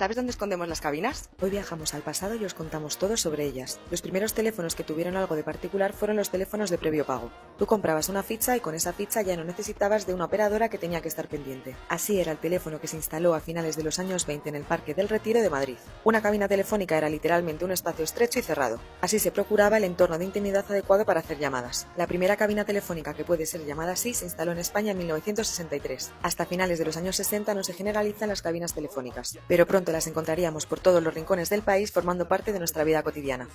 ¿Sabes dónde escondemos las cabinas? Hoy viajamos al pasado y os contamos todo sobre ellas. Los primeros teléfonos que tuvieron algo de particular fueron los teléfonos de previo pago. Tú comprabas una ficha y con esa ficha ya no necesitabas de una operadora que tenía que estar pendiente. Así era el teléfono que se instaló a finales de los años 20 en el Parque del Retiro de Madrid. Una cabina telefónica era literalmente un espacio estrecho y cerrado. Así se procuraba el entorno de intimidad adecuado para hacer llamadas. La primera cabina telefónica que puede ser llamada así se instaló en España en 1963. Hasta finales de los años 60 no se generalizan las cabinas telefónicas, pero pronto las encontraríamos por todos los rincones del país formando parte de nuestra vida cotidiana.